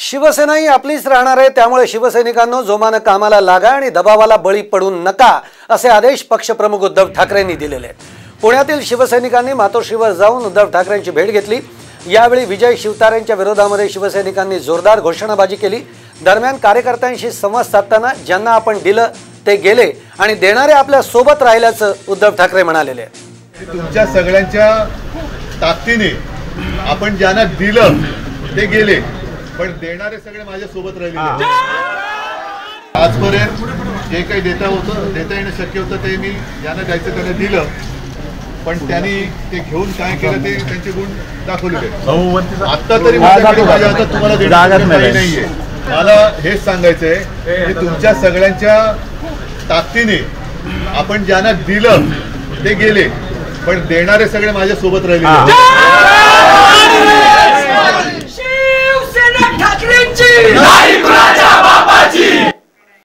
शिवसेना ही आपलीच राहणार आहे, त्यामुळे शिवसैनिकांनो जोमाने कामाला लागा आणि दबावाला बळी पडू नका असे आदेश पक्षप्रमुख उद्धव ठाकरेंनी दिलेले आहेत। पुण्यातील शिवसैनिकांनी मातोश्रीवर जाऊन उद्धव ठाकरेंची भेट घेतली। यावेळी विजय शिवतारेंच्या विरोधामध्ये शिवसैनिकांनी जोरदार घोषणाबाजी केली। दरम्यान कार्यकर्त्यांशी संवाद साधताना ज्यांना आपण दिलं ते गेले आणि देणारे आपल्या सोबत राहिल्याचं उद्धव ठाकरे म्हणाले। तुमच्या सगळ्यांच्या ताकदीने आपण ज्यांना दिलं ते गेले पण देणारे सगळे माझ्या सोबत राहिले। आजपर्यंत जे काही देता येणं शक्य होतं ते मी ज्यांना द्यायचं त्यांना दिलं, पण त्यांनी ते घेऊन काय केलं ते त्यांचे गुण दाखवले। आता तरी आता तुम्हाला देणार नाहीये। मला हेच सांगायचंय की तुमच्या सगळ्यांच्या ताकदीने आपण ज्यांना दिलं ते गेले पण देणारे सगळे माझ्या सोबत राहिले।